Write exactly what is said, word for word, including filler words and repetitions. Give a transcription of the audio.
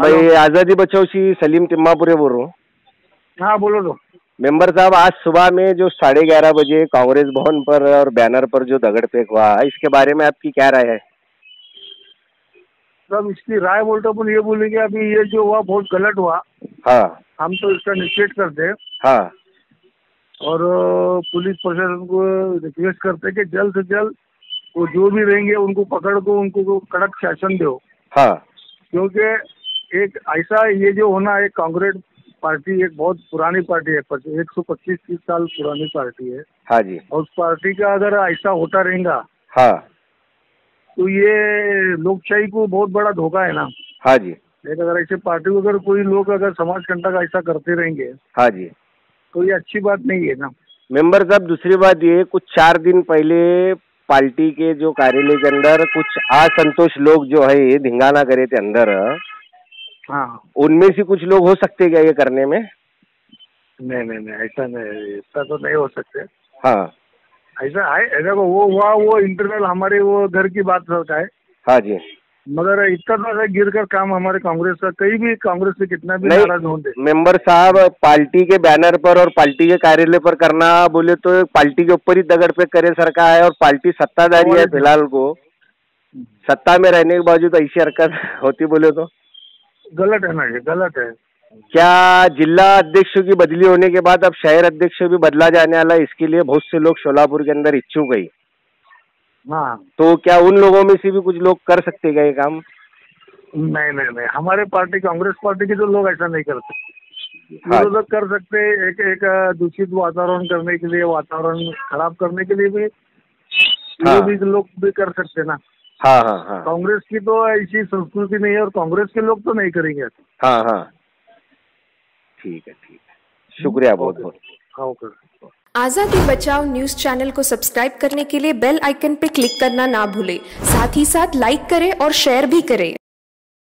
मैं आजादी बचाओ से सलीम टिम्मापुरे बोल रहा हूँ। हाँ बोलो लो मेंबर साहब, आज सुबह में जो साढ़े ग्यारह बजे कांग्रेस भवन पर और बैनर पर जो दगड़फेक हुआ, इसके बारे में आपकी क्या राय है? सब इसकी राय बोलते अपन ये बोलेंगे अभी ये जो हुआ बहुत गलत हुआ। हाँ, हम तो इसका निषेध करते हैं। हाँ, और पुलिस प्रशासन को रिक्वेस्ट करते हैं कि जल्द से जल्द वो जो भी रहेंगे उनको पकड़ को उनको कड़क शासन दो। हाँ, क्योंकि एक ऐसा ये जो होना, एक कांग्रेस पार्टी एक बहुत पुरानी पार्टी है, एक सौ पच्चीस तीस साल पुरानी पार्टी है। हाँ जी, और उस पार्टी का अगर ऐसा होता रहेगा हाँ तो ये लोकशाही को बहुत बड़ा धोखा है ना। हाँ जी, एक अगर ऐसे पार्टी को अगर कोई लोग अगर समाज कंटक ऐसा करते रहेंगे हाँ जी तो ये अच्छी बात नहीं है ना मेंबर साहब। दूसरी बात ये, कुछ चार दिन पहले पार्टी के जो कार्यालय के अंदर कुछ असंतोष लोग जो है ये धिंगाना करे थे अंदर। हाँ, उनमें से कुछ लोग हो सकते क्या ये करने में? नहीं नहीं नहीं, ऐसा नहीं, ऐसा तो नहीं हो सकते। हाँ, ऐसा है, ऐसा वो हुआ वो इंटरनल हमारे वो घर की बात है। हाँ जी, मगर इतना गिर कर काम हमारे कांग्रेस का कहीं भी कांग्रेस से कितना भी नाराज होंगे मेंबर साहब। पार्टी के बैनर पर और पार्टी के कार्यालय पर करना बोले तो पार्टी के ऊपर ही दगड़फेक करे सरकार है, और पार्टी सत्ताधारी है फिलहाल को, सत्ता में रहने के बावजूद तो ऐसी हरकत होती बोले तो गलत है ना, ये गलत है। क्या जिला अध्यक्षों की बदली होने के बाद अब शहर अध्यक्ष भी बदला जाने वाला है, इसके लिए बहुत से लोग सोलापुर के अंदर इच्छुक है। हाँ, तो क्या उन लोगों में से भी कुछ लोग कर सकते क्या ये काम? नहीं नहीं नहीं, हमारे पार्टी कांग्रेस पार्टी के तो लोग ऐसा नहीं कर सकते। हाँ, लोग कर सकते एक एक दूषित वातावरण करने के लिए, वातावरण खराब करने के लिए भी हाँ, ये भी लोग भी कर सकते ना। हाँ हाँ हाँ, कांग्रेस की तो ऐसी संस्कृति नहीं है और कांग्रेस के लोग तो नहीं करेंगे। हाँ हाँ, ठीक है ठीक है, शुक्रिया बहुत बहुत। आजादी बचाओ न्यूज चैनल को सब्सक्राइब करने के लिए बेल आइकन पर क्लिक करना ना भूलें, साथ ही साथ लाइक करें और शेयर भी करें।